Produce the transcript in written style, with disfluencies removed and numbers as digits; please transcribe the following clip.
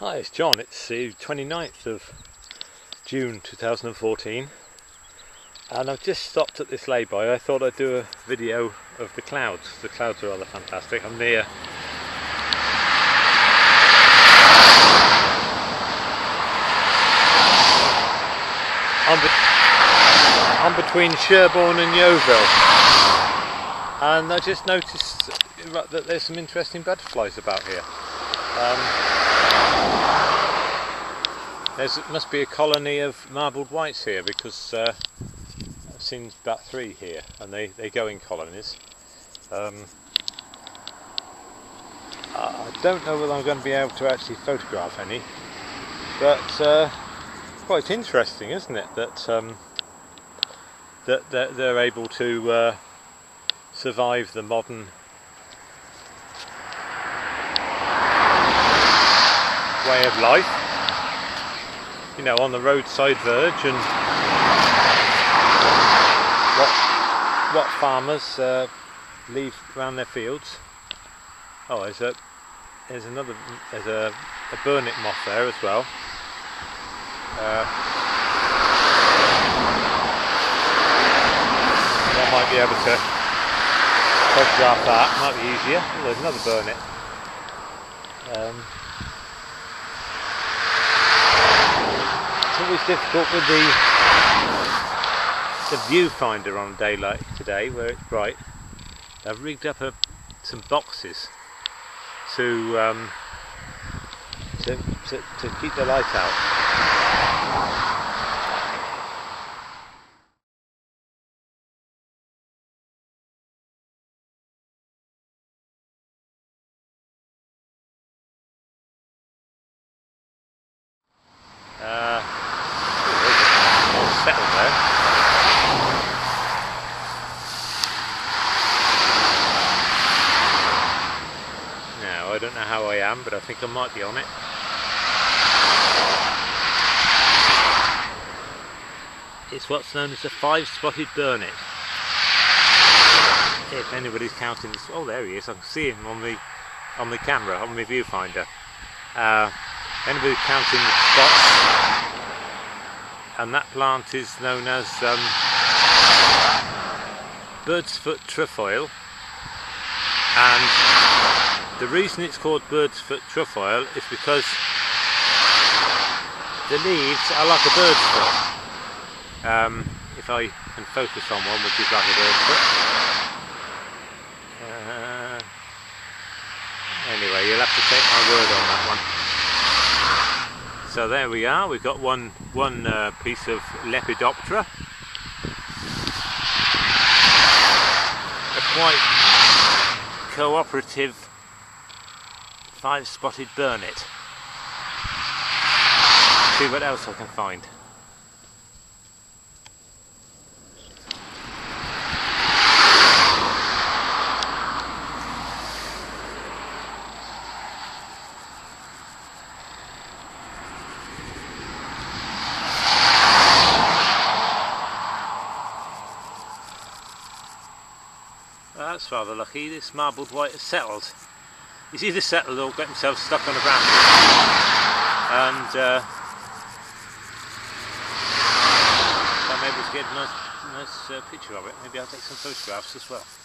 Hi, it's John. It's the 29th of June 2014 and I've just stopped at this lay-by. I thought I'd do a video of the clouds. The clouds are rather fantastic. I'm near I'm between Sherborne and Yeovil, and I just noticed that there's some interesting butterflies about here. There must be a colony of marbled whites here, because I've seen about three here, and they go in colonies. I don't know whether I'm going to be able to actually photograph any, but quite interesting, isn't it, that that they're able to survive the modern way of life. You know, on the roadside verge, and what farmers leave around their fields. Oh, there's a burnet moth there as well. I might be able to photograph that. Might be easier. Oh, there's another burnet. It's difficult with the viewfinder on a day like today where it's bright. I've rigged up some boxes to keep the light out. Settled there. Now I don't know how I am, but I think I might be on it. It's what's known as a five-spotted burnet. If anybody's counting this, oh, there he is. I can see him on the camera, on the viewfinder. Anybody counting the spots? And that plant is known as bird's foot trefoil, and the reason it's called bird's foot trefoil is because the leaves are like a bird's foot. If I can focus on one which is like a bird's foot. Anyway, you'll have to take my word on that one. So there we are, we've got one piece of Lepidoptera. A quite cooperative five-spotted burnet. See what else I can find. That's rather lucky, this marbled white has settled. He's either settled or got himself stuck on a branch. And I'm able to get a nice picture of it. Maybe I'll take some photographs as well.